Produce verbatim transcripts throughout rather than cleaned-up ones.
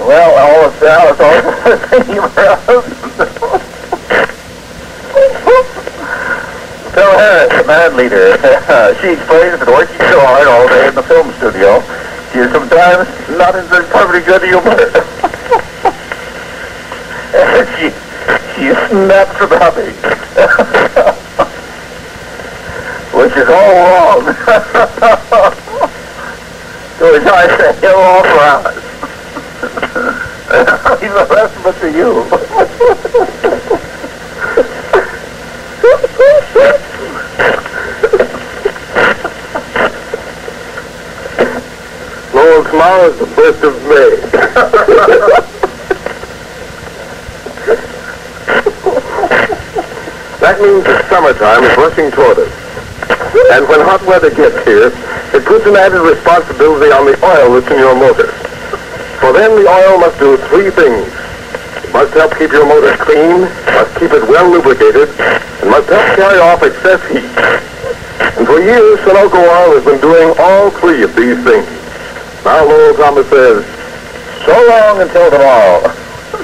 Well, all the sounds all the thing around. Phil Harris, the band leader. She explains that working so hard all day in the film studio, she is sometimes not in perfectly good humor. she, she snaps about me. Which is all wrong. So as I say, you're all wrong. He's a testament to you. Lowell's tomorrow is the first of May. That means the summertime is rushing toward us. And when hot weather gets here, it puts an added responsibility on the oil that's in your motor. For then the oil must do three things. It must help keep your motor clean, must keep it well lubricated, and must help carry off excess heat. And for years, Sunoco Oil has been doing all three of these things. Now Lowell Thomas says, so long until tomorrow.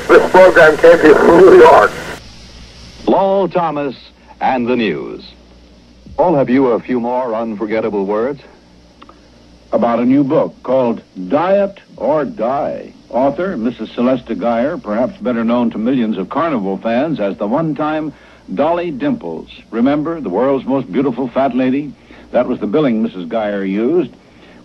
This program came to you from New York. Lowell Thomas and the news. All have you a few more unforgettable words? About a new book called Diet or Die. Author, Missus Celeste Geyer, perhaps better known to millions of carnival fans as the one-time Dolly Dimples. Remember, the world's most beautiful fat lady? That was the billing Missus Geyer used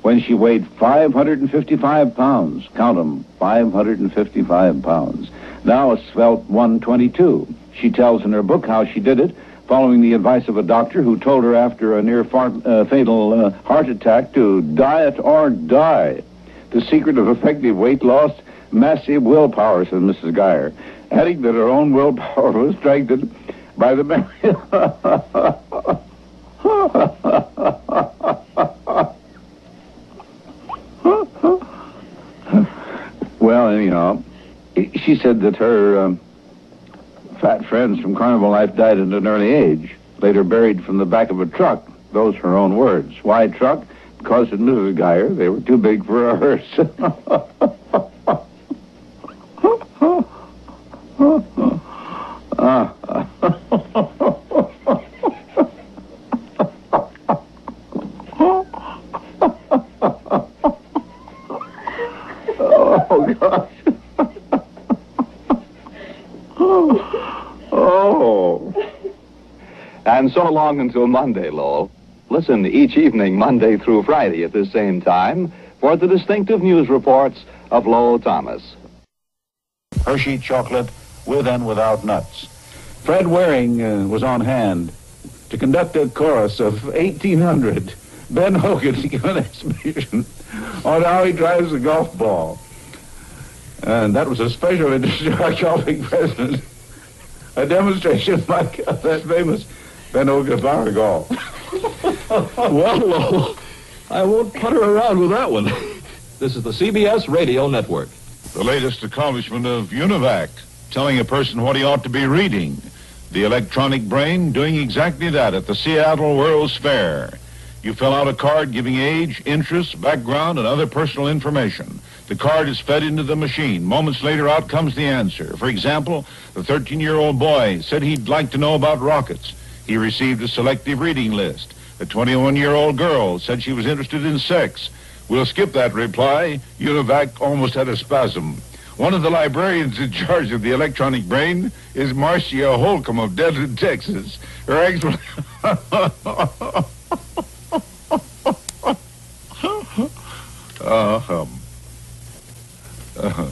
when she weighed five hundred fifty-five pounds. Count them, five hundred fifty-five pounds. Now a svelte one twenty-two. She tells in her book how she did it, following the advice of a doctor who told her after a near-fatal uh, uh, heart attack to diet or die. The secret of effective weight loss, massive willpower, said Missus Geyer, adding that her own willpower was strengthened by the Well, anyhow, she said that her... Um, fat friends from carnival life died at an early age, later buried from the back of a truck. Those are her own words. Why truck? Because in Missus Geyer, they were too big for a hearse. Oh, God. Oh. And so long until Monday, Lowell. Listen each evening, Monday through Friday at this same time, for the distinctive news reports of Lowell Thomas. Hershey chocolate with and without nuts. Fred Waring uh, was on hand to conduct a chorus of eighteen hundred. Ben Hogan to give an exhibition on how he drives a golf ball. And that was a special edition of our golfing president. A demonstration like uh, that famous Ben Hogan flower golf. Well, Lowell, I won't putter around with that one. This is the C B S Radio Network. The latest accomplishment of UNIVAC, telling a person what he ought to be reading. The electronic brain doing exactly that at the Seattle World's Fair. You fill out a card giving age, interests, background, and other personal information. The card is fed into the machine. Moments later, out comes the answer. For example, the thirteen-year-old boy said he'd like to know about rockets. He received a selective reading list. The twenty-one-year-old girl said she was interested in sex. We'll skip that reply. UNIVAC almost had a spasm. One of the librarians in charge of the electronic brain is Marcia Holcomb of Deadland, Texas. Her explanation... uh-huh. Uh-huh.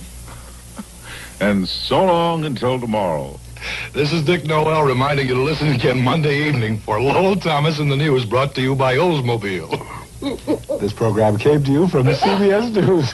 And so long until tomorrow. This is Dick Noel reminding you to listen again Monday evening for Lowell Thomas and the News, brought to you by Oldsmobile. This program came to you from the C B S News.